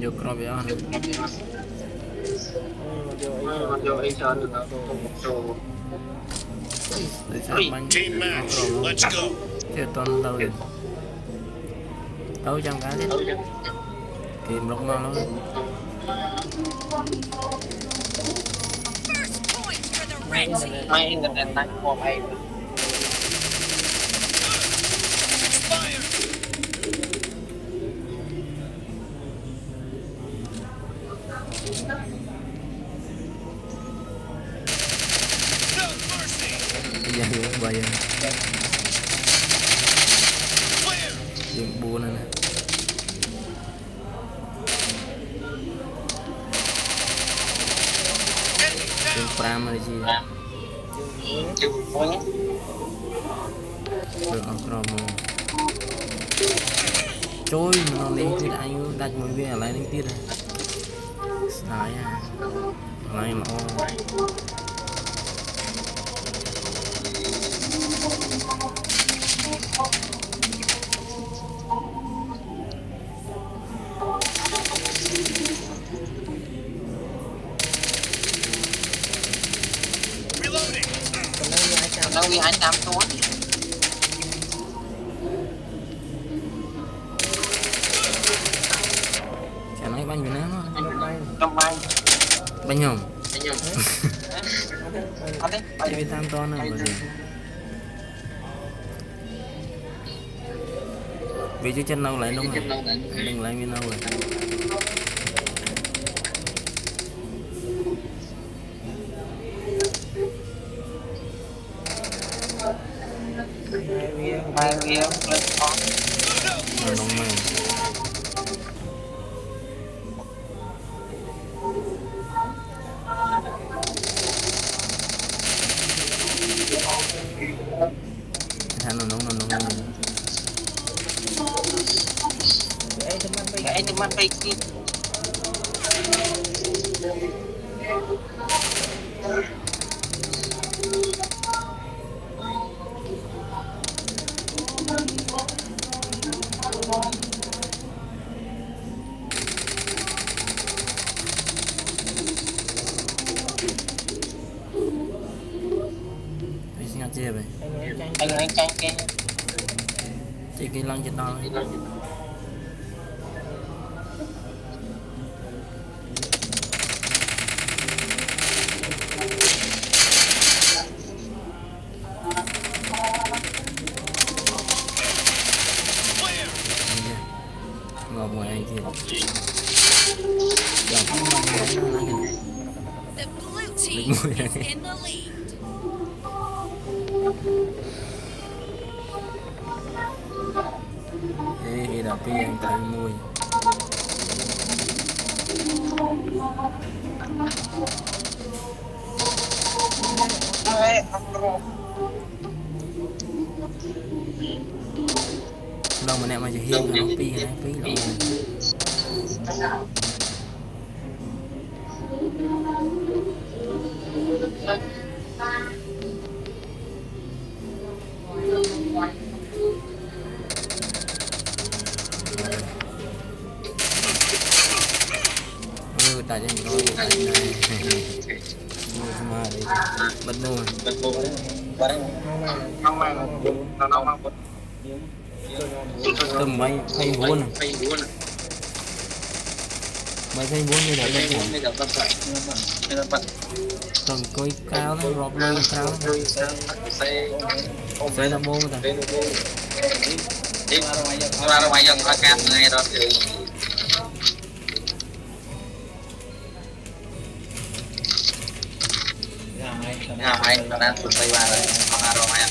vô crop vậy anh. Team match, let's go. Chơi toàn đâu vậy? Đâu chẳng cá đi. Tìm lúc nào luôn. Máy internet đang qua bay. Trôi nó lấy thì anh đặt một viên ở lại lên tiền này à này mà reloading anh làm tốt. Bánh nhồng đi tam to nào mà gì vì chứ chân lâu lại đúng rồi đừng lại miên lâu rồi anh canh cái chị cái lăng trên đó ngọt ngoài anh kia Ê, đọc cái anh tay mùi đâu mà nè mà chỉ hiên nó pi này pi rồi tại đây rồi tại đây mà đi bên luôn bên luôn không mang nó mang bột tầm mấy thay vốn mấy thay vốn như là bật tầm coi cao nó rộp lên cao xe làm bông rồi đi ra ngoài dân qua cam này đó thì nhà máy nó đang sụt tay ba rồi không ăn rồi anh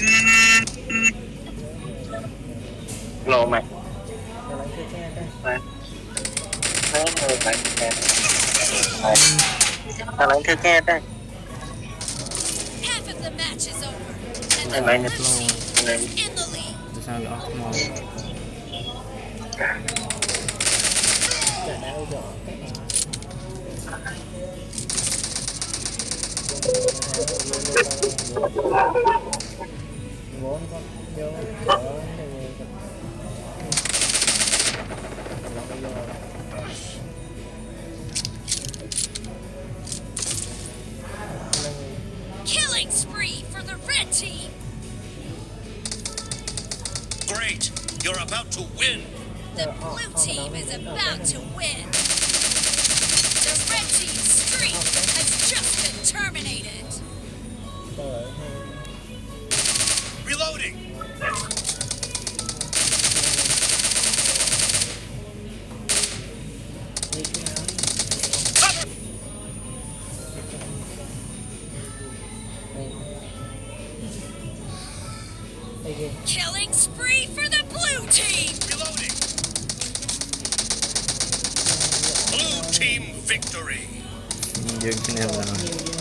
you. Lô mày. Mày. Tao lấy thứ kia đây. Mày mày nhập lô. Tại sao lại off mode? Killing spree for the red team. Great, you're about to win. The blue team is about to win. The red team's streak has just been terminated. Reloading. Killing spree for the blue team. Reloading. Blue team victory.